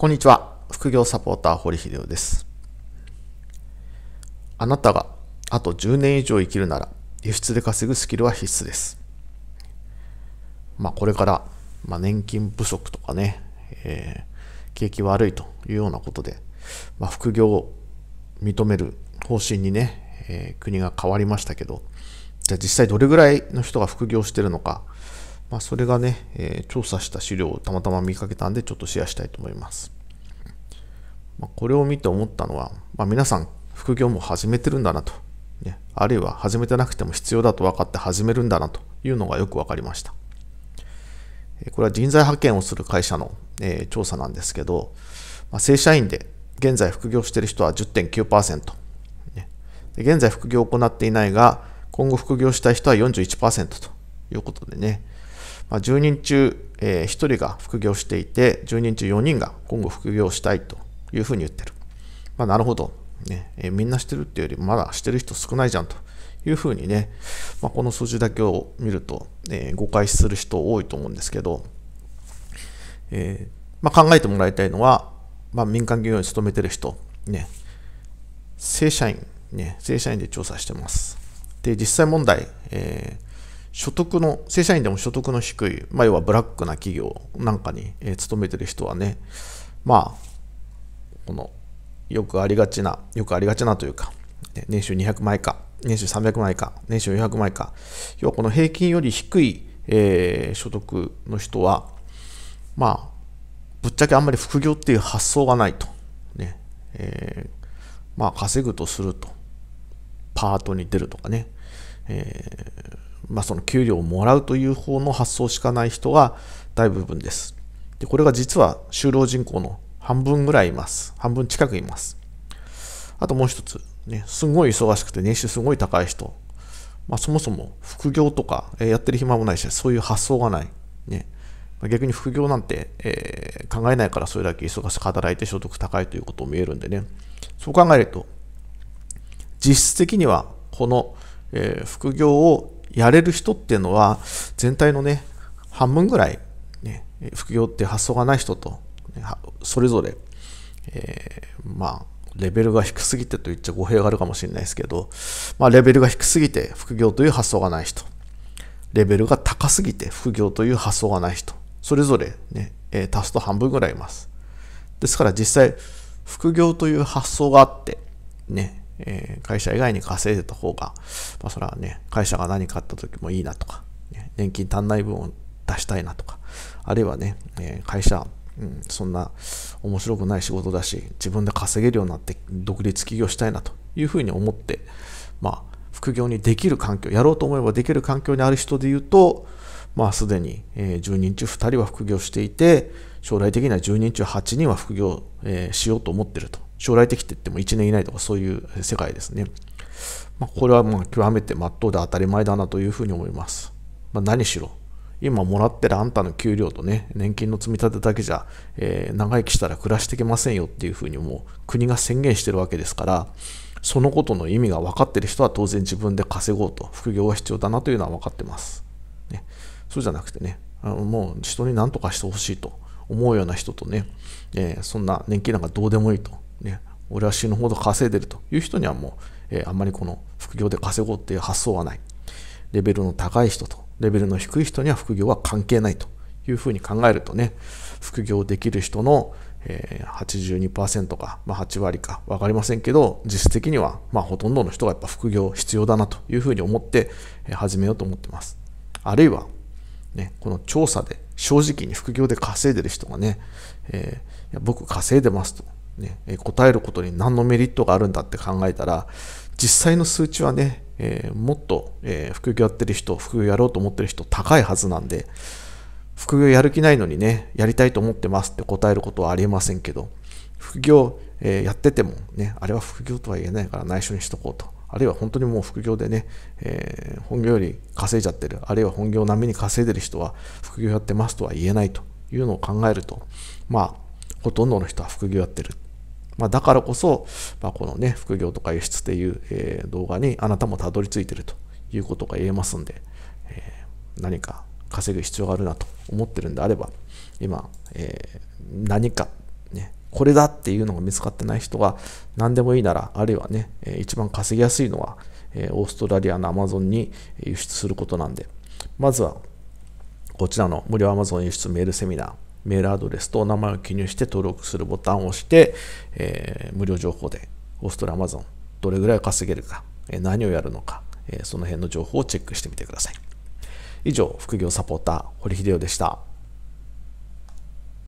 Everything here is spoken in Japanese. こんにちは。副業サポーター堀秀夫です。あなたがあと10年以上生きるなら輸出で稼ぐスキルは必須です。これから、年金不足とかね、景気悪いというようなことで、副業を認める方針にね、国が変わりましたけど、じゃあ実際どれぐらいの人が副業してるのか、それがね、調査した資料をたまたま見かけたんで、ちょっとシェアしたいと思います。これを見て思ったのは、皆さん副業も始めてるんだなと、あるいは始めてなくても必要だと分かって始めるんだなというのがよく分かりました。これは人材派遣をする会社の、調査なんですけど、正社員で現在副業している人は 10.9%、現在副業を行っていないが、今後副業したい人は 41% ということでね、10人中1人が副業していて、10人中4人が今後副業したいというふうに言ってる。なるほど、みんなしてるっていうよりまだしてる人少ないじゃんというふうにね、この数字だけを見ると、誤解する人多いと思うんですけど、考えてもらいたいのは、民間企業に勤めてる人、正社員、正社員で調査してます。で、実際問題、正社員でも所得の低い、要はブラックな企業なんかに勤めてる人はね、このよくありがちなというか、年収200万以下、年収300万以下、年収400万以下、要はこの平均より低い、所得の人は、ぶっちゃけあんまり副業っていう発想がないと。稼ぐとすると、パートに出るとかね、その給料をもらうという方の発想しかない人が大部分です。で、これが実は就労人口の半分ぐらいいます。半分近くいます。あともう一つ、すごい忙しくて年収すごい高い人、そもそも副業とかやってる暇もないし、そういう発想がない。逆に副業なんて、考えないからそれだけ忙しく働いて所得高いということも見えるんでね、そう考えると、実質的にはこの、副業をやれる人っていうのは全体のね、半分ぐらい、副業って発想がない人と、それぞれ、レベルが低すぎてと言っちゃ語弊があるかもしれないですけど、レベルが低すぎて副業という発想がない人、レベルが高すぎて副業という発想がない人、それぞれね、足すと半分ぐらいいます。ですから実際、副業という発想があって、会社以外に稼いでた方が、それはね、会社が何かあった時もいいなとか、年金足んない分を出したいなとか、あるいはね、会社、そんな面白くない仕事だし、自分で稼げるようになって独立起業したいなというふうに思って、副業にできる環境、やろうと思えばできる環境にある人でいうと、すでに10人中2人は副業していて、将来的には10人中8人は副業しようと思っていると。将来的って言っても1年以内とかそういう世界ですね。これは極めて真っ当で当たり前だなというふうに思います。何しろ、今もらってるあんたの給料とね、年金の積み立てだけじゃ、長生きしたら暮らしていけませんよっていうふうにもう国が宣言してるわけですから、そのことの意味が分かっている人は当然自分で稼ごうと、副業が必要だなというのは分かってます。そうじゃなくてね、もう人に何とかしてほしいと思うような人とね、そんな年金なんかどうでもいいと、俺は死ぬほど稼いでるという人にはもう、あんまりこの副業で稼ごうっていう発想はない。レベルの高い人とレベルの低い人には副業は関係ないというふうに考えるとね、副業できる人の82% か、8割か分かりませんけど、実質的にはほとんどの人がやっぱ副業必要だなというふうに思って始めようと思ってます。あるいは、この調査で正直に副業で稼いでる人がね、僕稼いでますと、答えることに何のメリットがあるんだって考えたら、実際の数値はね、もっと、副業やってる人、副業やろうと思ってる人高いはずなんで、副業やる気ないのにね、やりたいと思ってますって答えることはありえませんけど、副業、やっててもね、あれは副業とは言えないから内緒にしとこうと。あるいは本当にもう副業でね、本業より稼いじゃってる、あるいは本業並みに稼いでる人は副業やってますとは言えないというのを考えると、ほとんどの人は副業やってる。だからこそ、このね、副業とか輸出っていう、動画にあなたもたどり着いてるということが言えますんで、何か稼ぐ必要があるなと思ってるんであれば、今、何かね、これだっていうのが見つかってない人が何でもいいなら、あるいはね、一番稼ぎやすいのはオーストラリアのアマゾンに輸出することなんで、まずはこちらの無料アマゾン輸出メールセミナー、メールアドレスとお名前を記入して登録するボタンを押して、無料情報でオーストラリアアマゾンどれぐらい稼げるか、何をやるのか、その辺の情報をチェックしてみてください。以上、副業サポーター堀秀夫でした。